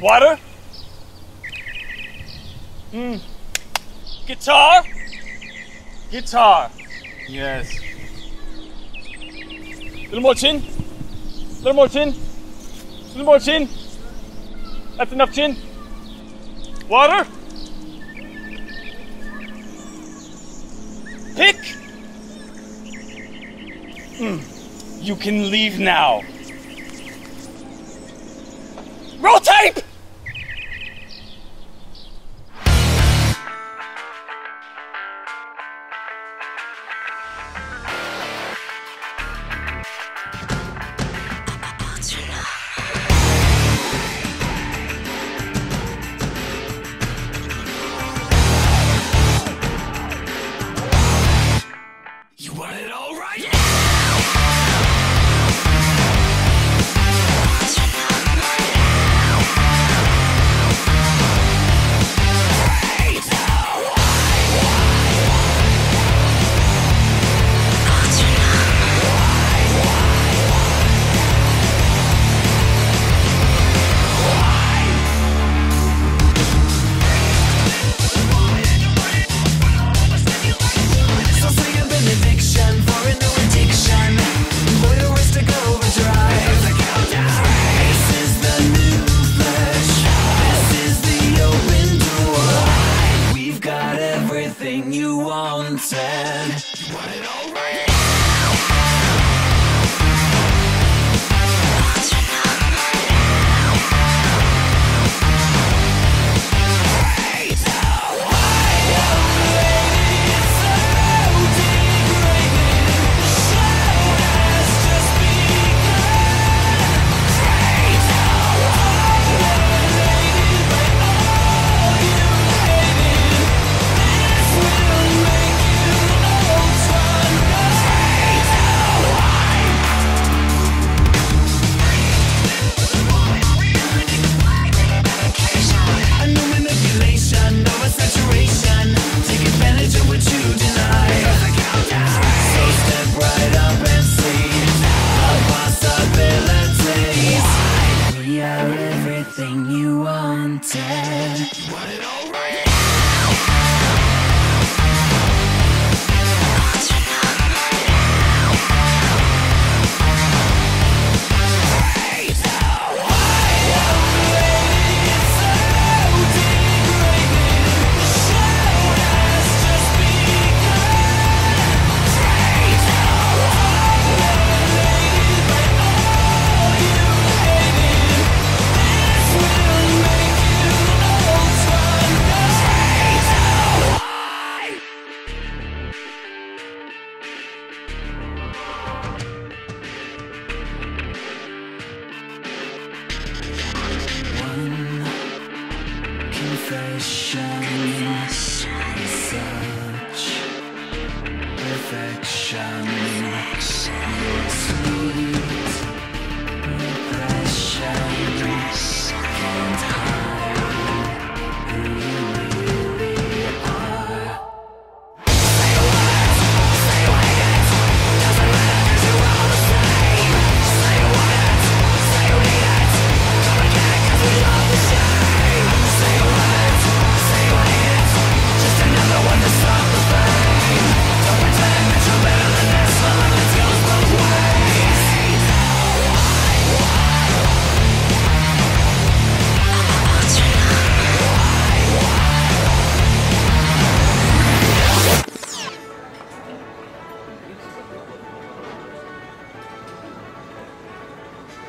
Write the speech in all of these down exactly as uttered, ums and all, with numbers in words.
Water? Mm. Guitar? Guitar. Yes. Little more chin. Little more chin. Little more chin. That's enough chin. Water? Pick? Mm. You can leave now. Roll tape!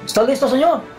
¿Está listo, señor?